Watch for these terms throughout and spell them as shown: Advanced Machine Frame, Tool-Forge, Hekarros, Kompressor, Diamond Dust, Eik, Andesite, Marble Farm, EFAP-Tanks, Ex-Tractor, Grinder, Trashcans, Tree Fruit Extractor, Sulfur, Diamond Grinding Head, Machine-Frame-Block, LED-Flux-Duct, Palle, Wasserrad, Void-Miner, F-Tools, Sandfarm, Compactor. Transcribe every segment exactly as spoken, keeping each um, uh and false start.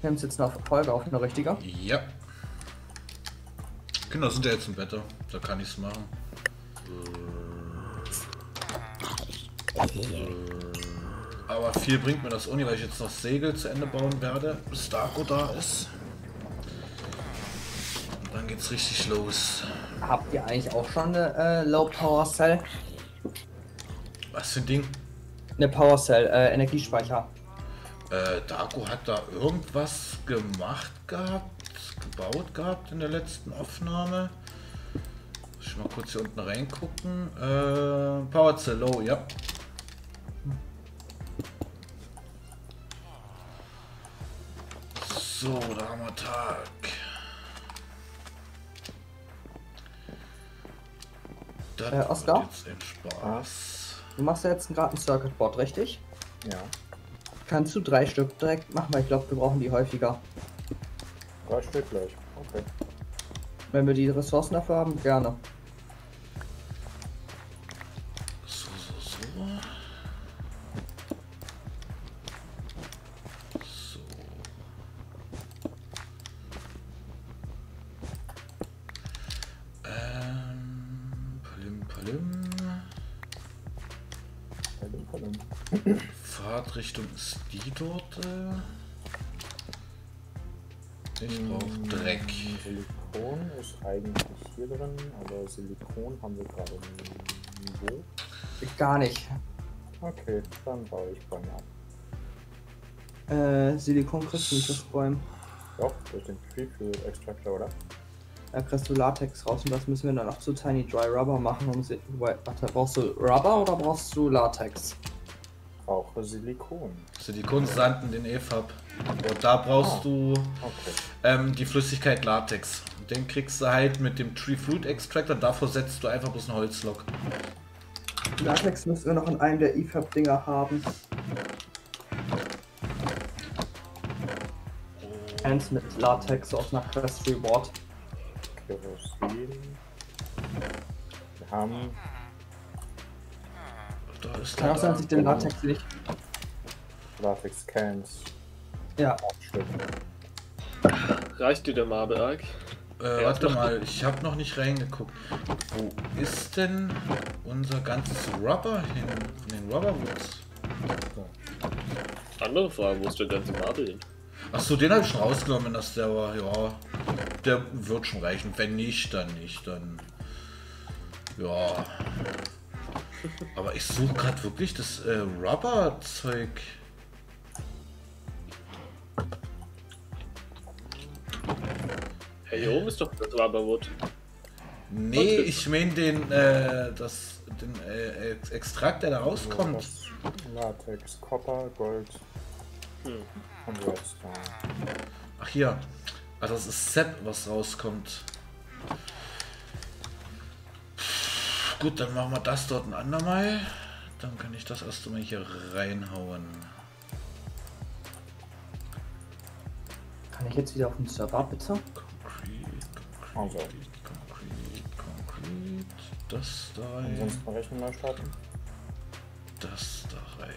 Wir haben es jetzt nach Folge auf, eine richtige? Ja. Kinder sind ja jetzt im Bett, da kann ich es machen. Aber viel bringt mir das Uni, weil ich jetzt noch Segel zu Ende bauen werde, bis Darko da ist. Und dann geht's richtig los. Habt ihr eigentlich auch schon eine äh, Low Power Cell? Was für ein Ding? Eine Power Cell, äh, Energiespeicher. Äh, Darko hat da irgendwas gemacht gehabt, gebaut gehabt in der letzten Aufnahme. Muss ich mal kurz hier unten reingucken. Äh, Power Cell Low, ja. So, da haben wir Tag. Das äh, Oskar? Wird jetzt ein Spaß. Du machst ja jetzt gerade ein Circuitboard, richtig? Ja. Kannst du drei Stück direkt machen, weil ich glaube, wir brauchen die häufiger. Drei Stück gleich, okay. Wenn wir die Ressourcen dafür haben, gerne. So, so, so. So. Ähm, palim, palim. Palim, palim. Fahrtrichtung ist die dort. Ich brauche Dreck. Silikon ist eigentlich hier drin, aber Silikon haben wir gerade nicht. Gar nicht. Okay, dann baue ich Bäume ab. Äh, Silikon kriegst du nicht aus Bäumen. Doch, durch den Tree Fruit Extractor, oder? Da kriegst du Latex raus und das müssen wir dann auch zu Tiny Dry Rubber machen. Um si Warte, brauchst du Rubber oder brauchst du Latex? Auch Silikon. Silikonsanden, den E F A B. Und da brauchst ah, du okay. ähm, die Flüssigkeit Latex. Den kriegst du halt mit dem Tree Fruit Extractor. Davor setzt du einfach bloß einen Holzlock. Latex müssen wir noch in einem der E F A B-Dinger haben. Eins mit Latex aus einer Quest Reward. Kerosin. Wir haben. Ich kann auch sein, dass ich den Latex nicht. Latex Cans. Ja. Reicht dir der Marble Egg? Äh, warte mal, ich habe noch nicht reingeguckt. Wo ist denn unser ganzes Rubber hin? Von den Rubberwoods? Oh. Andere Frage, wo ist der ganze Marble hin? Achso, den habe ich schon rausgenommen, dass der war. Ja, der wird schon reichen. Wenn nicht, dann nicht. Dann. Ja. Aber ich suche gerade wirklich das äh, Rubberzeug. Hey, hier oben ist doch das Rubberwood. Nee, ich meine den, äh, das, den äh, Extrakt, der da rauskommt. Latex, Copper, Gold hm. und Redstone. Ach hier, also das ist Sepp, was rauskommt. Gut, dann machen wir das dort ein andermal. Dann kann ich das erst mal hier reinhauen. Kann ich jetzt wieder auf den Server, bitte? Concrete, Concrete, Concrete, Concrete. Das da rein. Ansonsten Rechnen mal starten. Das da rein.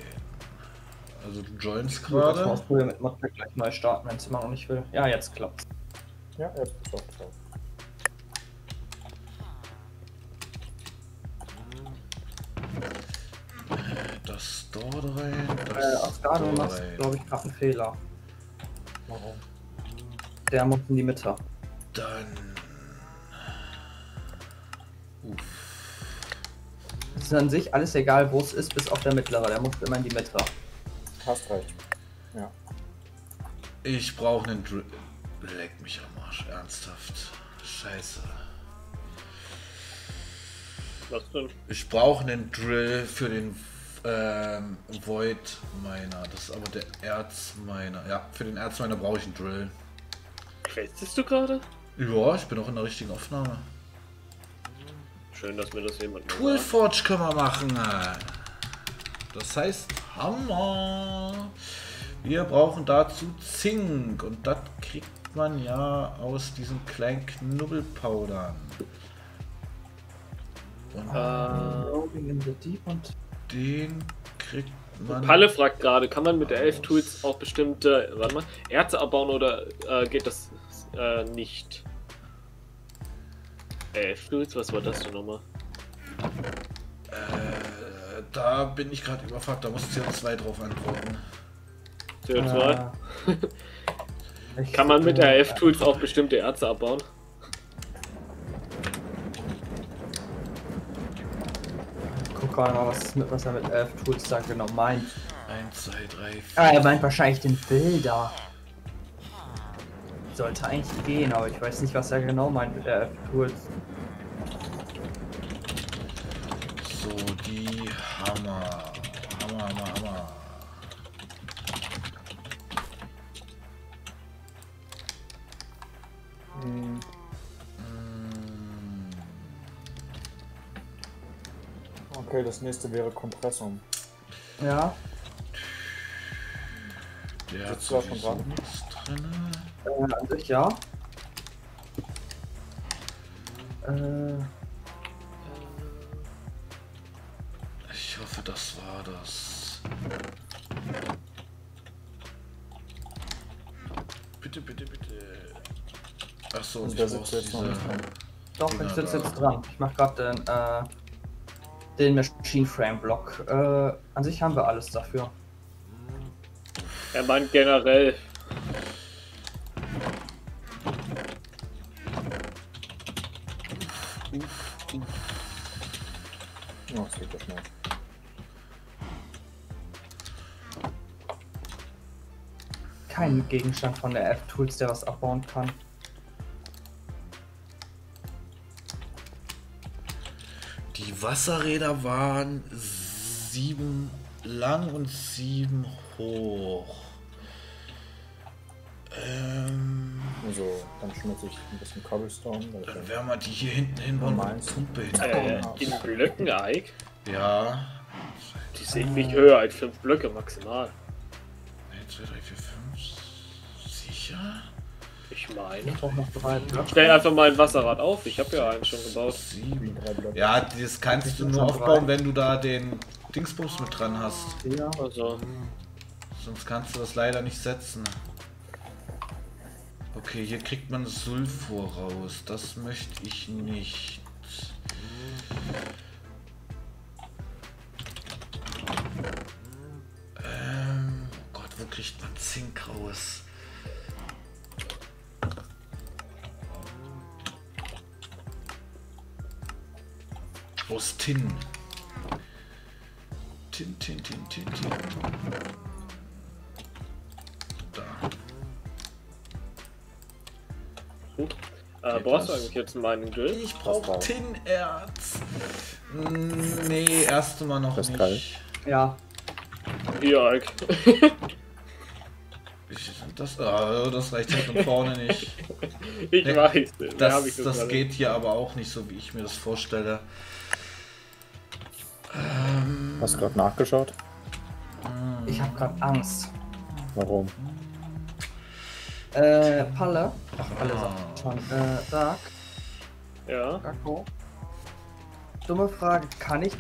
Also du joinst gerade. Ich ausprobieren mit Modpack gleich mal starten, wenn es mal auch nicht will. Ja, jetzt klappt's. Ja, jetzt klappt's. Das dort rein, das äh, Oskar, du machst, glaube ich, gerade einen Fehler. Warum? Der muss in die Mitte. Dann... Uff. Es ist an sich alles egal, wo es ist, bis auf der mittlere. Der muss immer in die Mitte. Hast recht. Ja. Ich brauche einen Drill... Leck mich am Arsch, ernsthaft. Scheiße. Was denn? Ich brauche einen Drill für den ähm, Void-Miner. Das ist aber der Erz-Miner. Ja, für den Erz-Miner brauche ich einen Drill. Questest du gerade? Ja, ich bin auch in der richtigen Aufnahme. Schön, dass mir das jemand. Tool-Forge können wir machen. Das heißt Hammer. Wir brauchen dazu Zink und das kriegt man ja aus diesen kleinen Knubbelpowdern. Und uh, Rolling in the Deep und den kriegt man. Palle fragt gerade, kann man mit der F-Tools auch bestimmte, warte mal, Erze abbauen oder äh, geht das äh, nicht? F-Tools, was war das denn nochmal? Äh, da bin ich gerade überfragt, da muss C O zwei drauf antworten. C O zwei? Äh, kann man mit der F-Tools auch bestimmte Erze abbauen? Guck gerade mal, was, was er mit F-Tools da genau meint. eins, zwei, drei, vier. Ah, er meint wahrscheinlich den Bilder. Sollte eigentlich gehen, aber ich weiß nicht, was er genau meint mit der F-Tools. So, die Hammer. Hammer, Hammer, Hammer. Hm. Hm. Okay, das nächste wäre Kompressor. Ja. Der hat zwar schon dran. An sich, ja. Äh. Ich hoffe, das war das. Bitte, bitte, bitte. Achso, und ich sitze jetzt noch nicht dran. Doch, ich sitze jetzt dran. Ich mache gerade den, äh, den Machine-Frame-Block. Äh, an sich haben wir alles dafür. Er meint generell. Kein Gegenstand von der F-Tools, der was abbauen kann. Die Wasserräder waren sieben lang und sieben hoch. Ähm, also dann schmutze ich ein bisschen Cobblestone. Dann werden wir die hier hinten hinbauen und Pumpe hinbauen. Äh, in Blöcken, Eik? Ja. Die sind nicht höher als fünf Blöcke maximal. eins, zwei, drei, vier, fünf. Sicher? Ich meine. Ich brauche noch drei Blöcke. Stell einfach mal ein Wasserrad auf. Ich habe ja einen schon gebaut. sieben, ja, das kannst du nur aufbauen, wenn du da den Dingsbums mit dran hast. Ja, also. Sonst kannst du das leider nicht setzen. Okay, hier kriegt man Sulfur raus. Das möchte ich nicht. Ähm, oh Gott, wo kriegt man Zink raus? Aus Tin. Tin, Tin, Tin, Tin, Tin. Da. Gut. Äh, brauchst du eigentlich jetzt meinen Grill? Ich brauche Tin-Erz. Nee, erst mal noch das nicht. Geil. Ja. Ja, das, oh, das reicht halt von vorne nicht. Ich nee, weiß. Das, ich das, das geht hier aber auch nicht so, wie ich mir das vorstelle. Ähm, Hast du gerade nachgeschaut? Ich habe gerade Angst. Warum? Äh, Palle. Ach, Palle sagt schon. Äh, Dark. Ja. Darko. Dumme Frage. Kann ich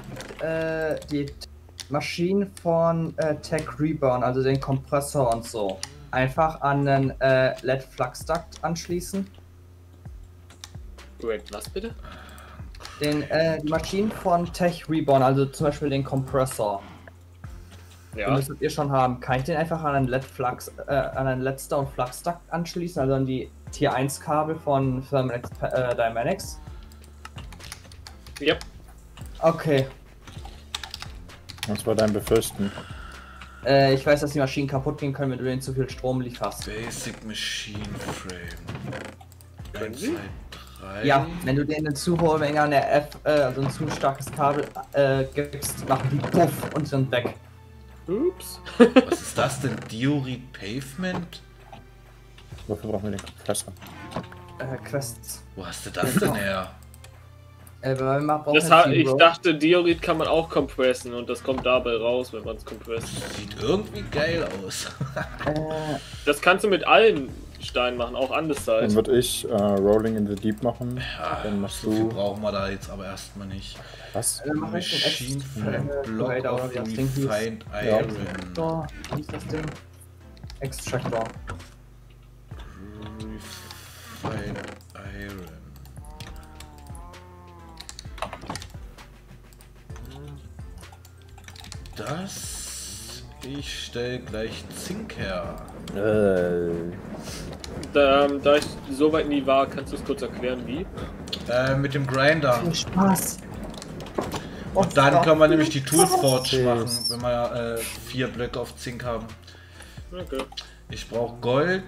äh, die Maschinen von äh, Tech Reborn, also den Kompressor und so, einfach an den äh, L E D-Flux-Duct anschließen? Wait, was bitte? Den, äh, die Maschinen von Tech Reborn, also zum Beispiel den Kompressor. Ja. Den müsstet ihr schon haben. Kann ich den einfach an einen L E D-Flux, äh, an einen L E D-Down-Flux-Duct anschließen, also an die Tier eins Kabel von Firmex äh, Dynamics? Ja. Yep. Okay. Was war dein Befürchten? Äh, ich weiß, dass die Maschinen kaputt gehen können, wenn du denen zu viel Strom lieferst. Basic Machine Frame. eins, zwei, drei. Ja, wenn du denen eine zu hohe Menge an der F, äh, also ein zu starkes Kabel äh, gibst, machen die puff und sind weg. Ups. Was ist das denn? Diorite Pavement? Wofür brauchen wir den Kompressor? Äh, Quests. Wo hast du das denn her? Das hat, ich dachte, Diorit kann man auch compressen und das kommt dabei raus, wenn man es compresst. Sieht irgendwie geil aus. Das kannst du mit allen Stein machen, auch Andesite. Dann würde ich äh, Rolling in the Deep machen. Ja, dann machst so du... viel brauchen wir da jetzt aber erstmal nicht. Was? Äh, Machine-Frame-Block auf Refined Iron. Ja. Wie ist das Ding? Ex-Tractor. Refined Iron. Das... Ich stelle gleich Zink her. Äh. Da, da ich so weit nie war, kannst du es kurz erklären, wie? Äh, mit dem Grinder. Viel Spaß. Und dann kann man nämlich die Tool-Forge machen, wenn wir äh, vier Blöcke auf Zink haben. Okay. Ich brauche Gold,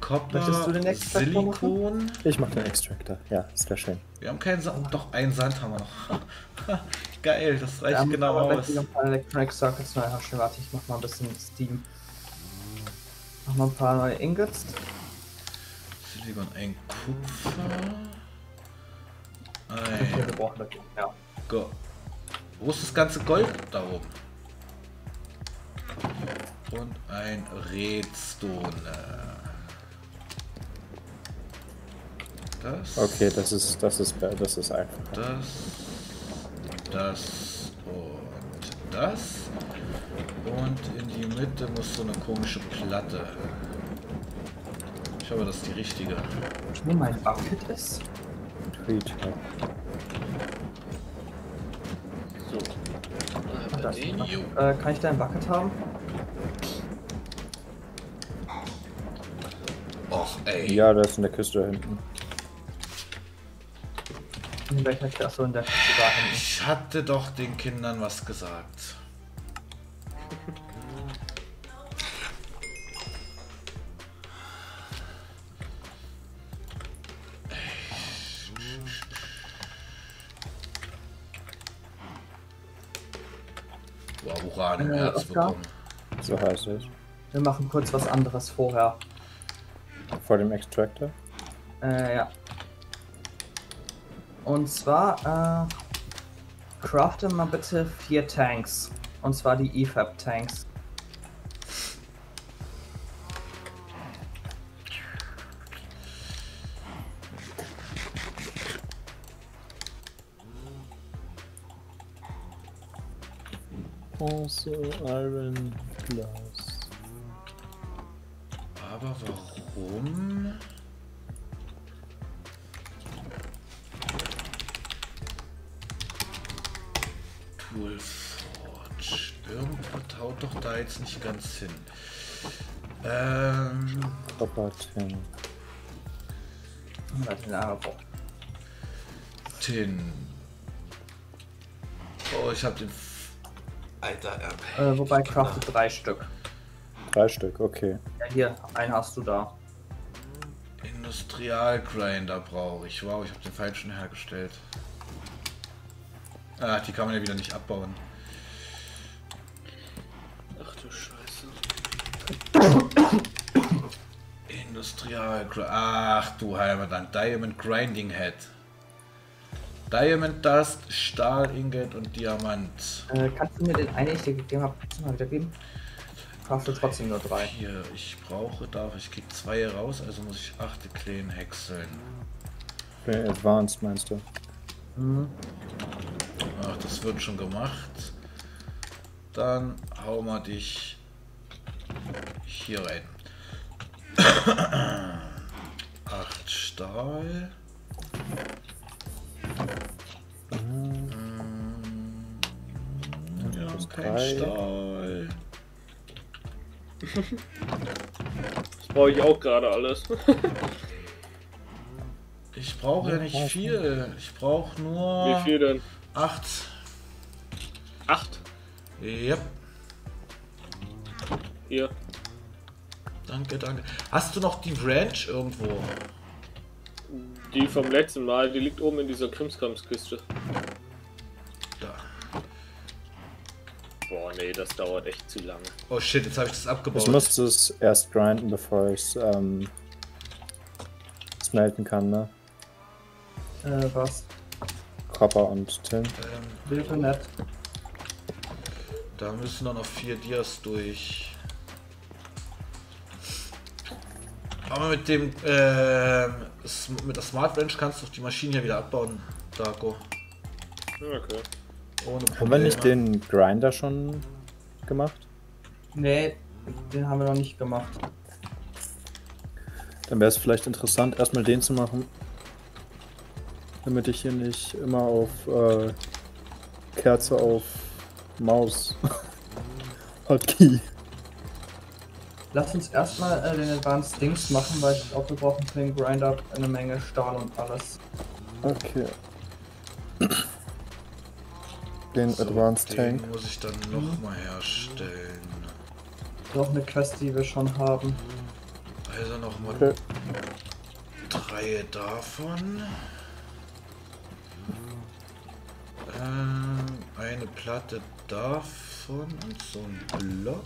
Kopper, Silikon. Ich mache den Extractor, ja, ist ja schön. Wir haben keinen Sand, doch einen Sand haben wir noch. Geil, das reicht ja, genau aus. Ich noch ein paar Electronic Circuits, naja, schön, warte, ich mach mal ein bisschen Steam. Mach mal ein paar neue Ingots. Silikon, ein Kupfer. Ein... Ja. Go. Wo ist das ganze Gold da oben? Und ein Redstone. Das. Okay, das ist das ist das ist einfach. Das, das und das. Und in die Mitte muss so eine komische Platte. Ich hoffe, das ist die richtige. Ich nehme mein Bucket ist. So. Das, äh, kann ich da ein Bucket haben? Och, ey. Ja, da ist in der Kiste da hinten. In welcher Klasse und der Kiste da hinten? Ich hatte doch den Kindern was gesagt. Im Erz bekommen. So heißt es. Wir machen kurz was anderes vorher. Vor dem Extractor? Äh, ja. Und zwar, äh, crafte mal bitte vier Tanks. Und zwar die E F A P-Tanks. Also Iron Glass. Aber warum? Tool-Forge. Irgendwo taut doch da jetzt nicht ganz hin. Ähm. Tin. Tin. Oh, ich hab den. Alter, ja. Äh, wobei craftet drei Stück. Drei Stück, okay. Ja, hier, einen hast du da. Industrial-Grinder brauche ich. Wow, ich habe den falschen hergestellt. Ah, die kann man ja wieder nicht abbauen. Ach du Scheiße. Industrial-Grinder. Ach du Heimatland. Diamond Grinding Head. Diamond Dust, Stahl, Ingot und Diamant. Äh, kannst du mir den einen, ich dir gegeben habe, mal wiedergeben? Brauchst du trotzdem nur drei. Hier, ich brauche, darf ich, gebe zwei raus, also muss ich achte Kleen häckseln. Okay, Advanced meinst du? Mhm. Ach, das wird schon gemacht. Dann hau mal dich hier rein. Acht Stahl. Ja, kein Stahl. Das brauche ich auch gerade alles. Ich brauche ja nicht viel. Ich brauche nur... Wie viel denn? Acht. Acht? Yep. Hier. Danke, danke. Hast du noch die Branch irgendwo? Die vom letzten Mal, die liegt oben in dieser Krimskramskiste. Da. Boah, nee, das dauert echt zu lange. Oh shit, jetzt habe ich das abgebaut. Ich musste es erst grinden, bevor ich es ähm, smelten kann, ne? Äh, was? Copper und Tin. Ähm, nett. Da müssen doch noch vier Dias durch. Aber mit dem äh, mit der Smart Wrench kannst du die Maschine hier wieder abbauen, Darko. Okay. Ohne Probleme. Haben wir nicht den Grinder schon gemacht? Nee, den haben wir noch nicht gemacht. Dann wäre es vielleicht interessant, erstmal den zu machen. Damit ich hier nicht immer auf äh, Kerze auf Maus Hotkey. Lass uns erstmal äh, den Advanced Dings machen, weil ich glaube, wir brauchen für den Grinder eine Menge Stahl und alles. Okay. Den so, Advanced den Tank. Muss ich dann nochmal herstellen. Noch eine Quest, die wir schon haben. Also nochmal okay. Drei davon. Ähm, eine Platte davon und so ein Block.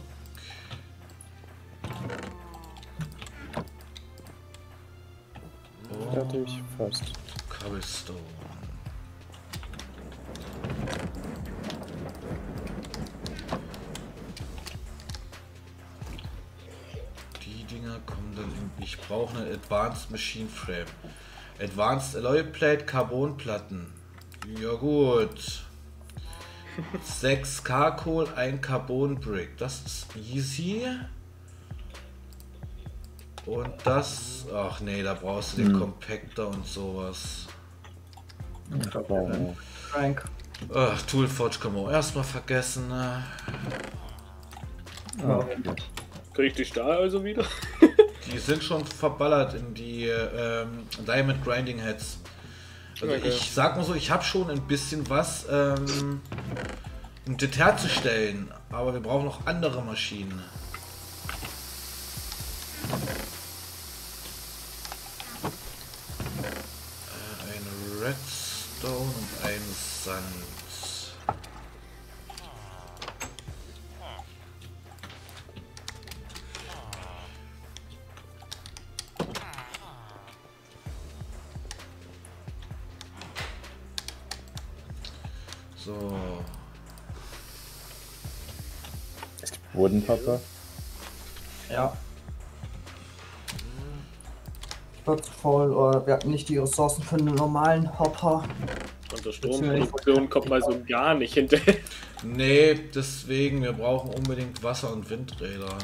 Fertig, fast. Cobblestone. Die Dinger kommen dann hin. Ich brauche einen Advanced Machine Frame. Advanced Alloy Plate, Carbonplatten. Ja gut. sechs Karkohl, ein Carbon Brick. Das ist easy. Und das... Ach nee, da brauchst du den hm. Compactor und sowas. Carbon. Ach, Tool-Forge können wir auch erstmal vergessen. Oh. Krieg ich die Stahl also wieder? Die sind schon verballert in die ähm, Diamond Grinding Heads. Also okay. Ich sag mal so, ich habe schon ein bisschen was, ähm, um das herzustellen, aber wir brauchen noch andere Maschinen. Eine Redstone und ein Sand. So. Es gibt Bodenpappe. Ja. Voll, oder wir hatten nicht die Ressourcen für einen normalen Hopper. Und der Stromproduktion kommt mal so gar nicht hinterher. Nee, deswegen, wir brauchen unbedingt Wasser- und Windräder.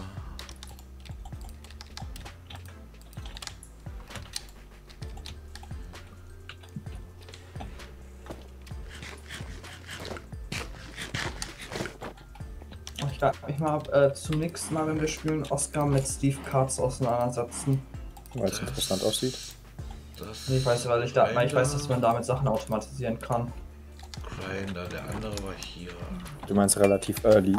Ich darf mich mal äh, zum nächsten Mal, wenn wir spielen, Oskar mit Steve Katz auseinandersetzen. Weil es interessant aussieht. Das nee, ich weiß, weil ich da, Grinder, ich weiß, dass man damit Sachen automatisieren kann. Grinder, der andere war hier. Du meinst relativ early.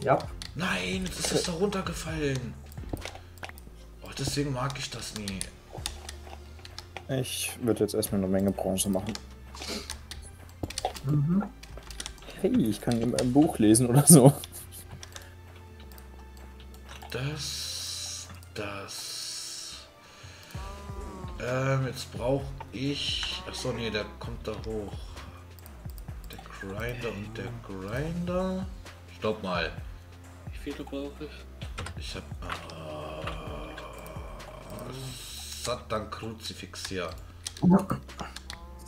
Ja. Nein, jetzt ist das da runtergefallen. Oh, deswegen mag ich das nie. Ich würde jetzt erstmal eine Menge Bronze machen. Mhm. Hey, ich kann eben ein Buch lesen oder so. Das, das. Ähm, jetzt brauche ich... Achso, nee, der kommt da hoch. Der Grinder und der Grinder. Stopp mal. Wie viele brauche ich? Ich hab... Ah, Satan Kruzifix hier.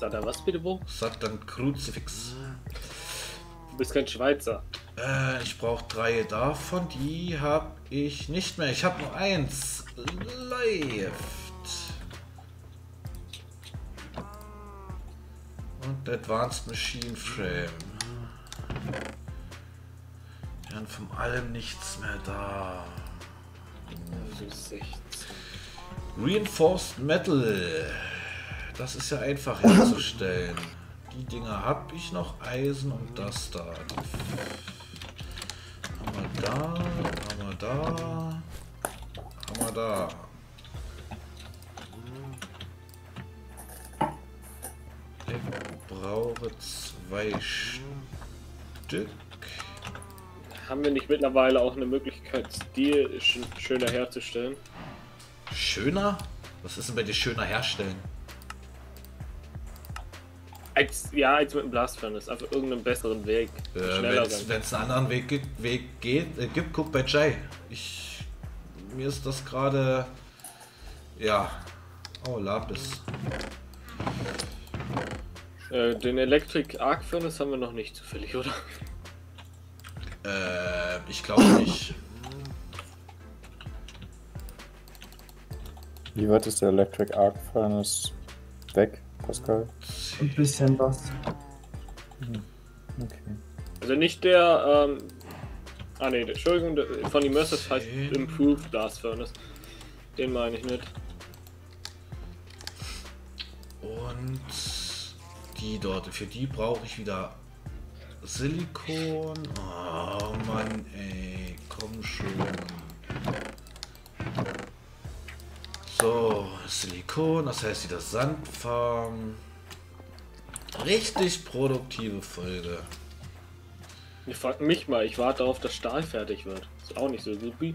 Satan was bitte wo? Satan Kruzifix. Du bist kein Schweizer. Äh, ich brauche drei davon. Die habe ich nicht mehr. Ich habe nur eins. Live. Und Advanced Machine Frame. Wir haben von allem nichts mehr da. Reinforced Metal. Das ist ja einfach herzustellen. Die Dinger habe ich noch. Eisen und das da. Haben wir da, haben wir da, haben wir da. Brauche zwei Stück. Haben wir nicht mittlerweile auch eine Möglichkeit, Stil schöner herzustellen? Schöner? Was ist denn bei dir schöner herstellen? Als, ja, als mit dem Blast Furnace. Einfach irgendeinen besseren Weg. Äh, Wenn es einen anderen Weg, Weg geht, äh, gibt, guck bei Jay. Ich, mir ist das gerade Ja. Oh, Lapis. Äh, den Electric Arc Furnace haben wir noch nicht zufällig, oder? Äh, ich glaube nicht. Wie weit ist der Electric Arc Furnace weg, Pascal? Ein bisschen was. Hm. Okay. Also nicht der, ähm... Ah ne, Entschuldigung, der, von Immersive heißt Improved Blast Furnace. Den meine ich nicht. Und... die dort, für die brauche ich wieder Silikon. Oh Mann ey, komm schon. So, Silikon, das heißt wieder Sandfarm. Richtig produktive Folge. Ich frag mich mal, ich warte darauf, dass Stahl fertig wird. Ist auch nicht so gut wie.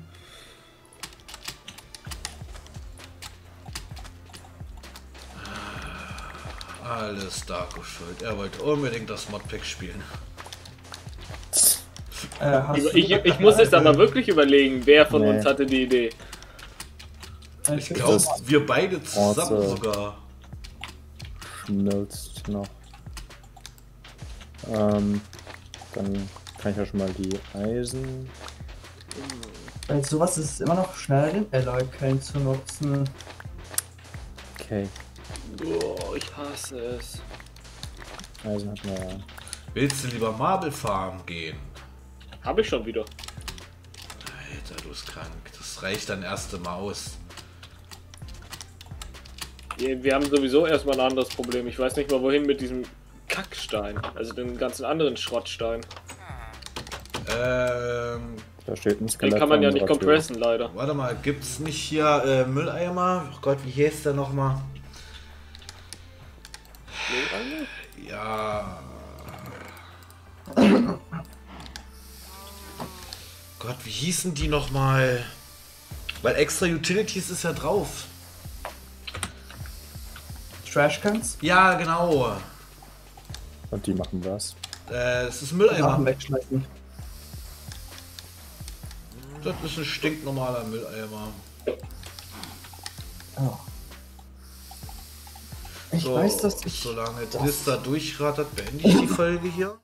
Alles Darko schuld. Er wollte unbedingt das Modpack spielen. Äh, ich, ich, ich muss jetzt aber wirklich überlegen, wer von nee. uns hatte die Idee. Ich glaube, wir beide zusammen also, sogar. Schnellst noch. Ähm, dann kann ich ja schon mal die Eisen. Bei sowas ist es immer noch schneller, den Alloy-Kellen zu nutzen. Okay. Oh, ich hasse es. Eisen hat man. Willst du lieber Marble Farm gehen? Hab ich schon wieder. Alter, du bist krank. Das reicht dann erst mal aus. Wir haben sowieso erstmal ein anderes Problem. Ich weiß nicht mal wohin mit diesem Kackstein. Also den ganzen anderen Schrottstein. Ähm. Da steht ein Skelett. Den kann man ja nicht kompressen, leider. Warte mal, gibt's nicht hier äh, Mülleimer? Oh Gott, wie hieß der nochmal? Ja. Gott, wie hießen die nochmal? Weil extra Utilities ist ja drauf. Trashcans? Ja, genau. Und die machen was? Äh, es ist Mülleimer. Das ist ein stinknormaler Mülleimer. Oh. Ich so, weiß, dass ich... Solange Tris da durchrattert, beende ich die Folge hier.